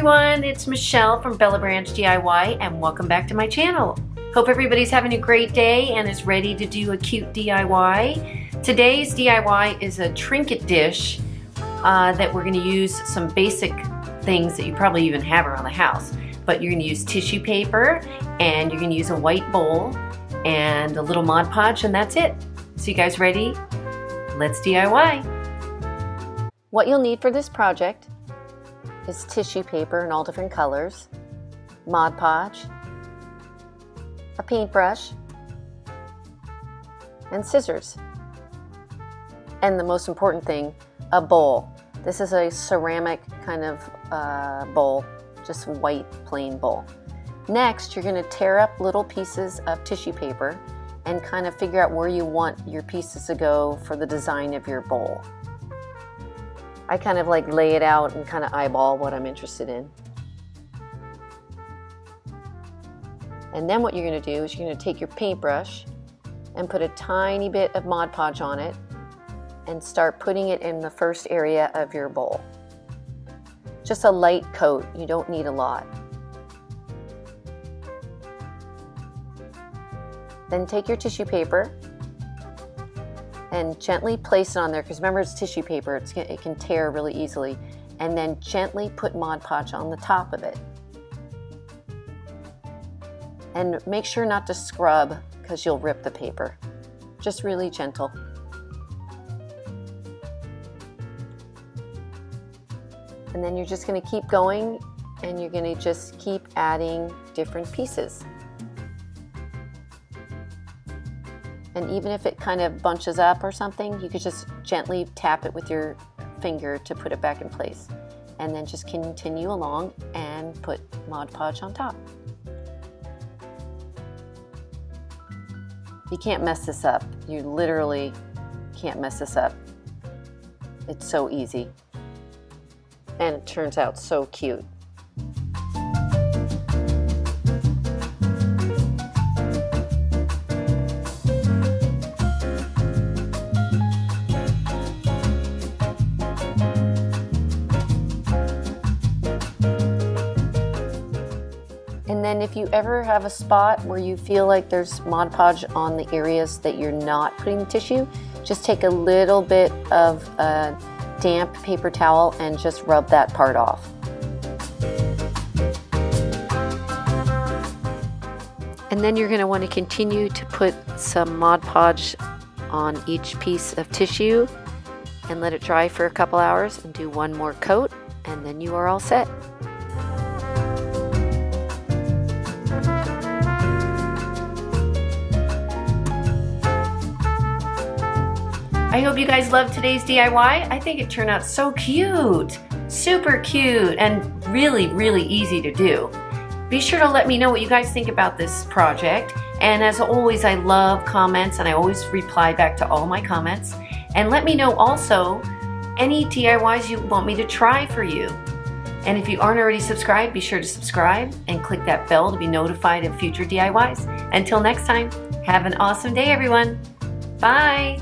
everyone, it's Michelle from Bella Branch DIY and welcome back to my channel. Hope everybody's having a great day and is ready to do a cute DIY. Today's DIY is a trinket dish that we're going to use some basic things that you probably even have around the house. But you're going to use tissue paper and you're going to use a white bowl and a little Mod Podge and that's it. So you guys ready? Let's DIY! What you'll need for this project is tissue paper in all different colors, Mod Podge, a paintbrush, and scissors. And the most important thing, a bowl. This is a ceramic kind of bowl, just white plain bowl. Next, you're going to tear up little pieces of tissue paper and kind of figure out where you want your pieces to go for the design of your bowl. I kind of like lay it out and kind of eyeball what I'm interested in. And then what you're going to do is you're going to take your paintbrush and put a tiny bit of Mod Podge on it and start putting it in the first area of your bowl. Just a light coat, you don't need a lot. Then take your tissue paper and gently place it on there, because remember it's tissue paper, it can tear really easily. And then gently put Mod Podge on the top of it. And make sure not to scrub, because you'll rip the paper. Just really gentle. And then you're just going to keep going and you're going to just keep adding different pieces. And even if it kind of bunches up or something, you could just gently tap it with your finger to put it back in place. And then just continue along and put Mod Podge on top. You can't mess this up. You literally can't mess this up. It's so easy. And it turns out so cute. And then if you ever have a spot where you feel like there's Mod Podge on the areas that you're not putting the tissue, just take a little bit of damp paper towel and just rub that part off. And then you're going to want to continue to put some Mod Podge on each piece of tissue and let it dry for a couple hours and do one more coat and then you are all set. I hope you guys loved today's DIY. I think it turned out so cute, super cute, and really, really easy to do. Be sure to let me know what you guys think about this project. And as always, I love comments and I always reply back to all my comments. And let me know also any DIYs you want me to try for you. And if you aren't already subscribed, be sure to subscribe and click that bell to be notified of future DIYs. Until next time, have an awesome day, everyone. Bye.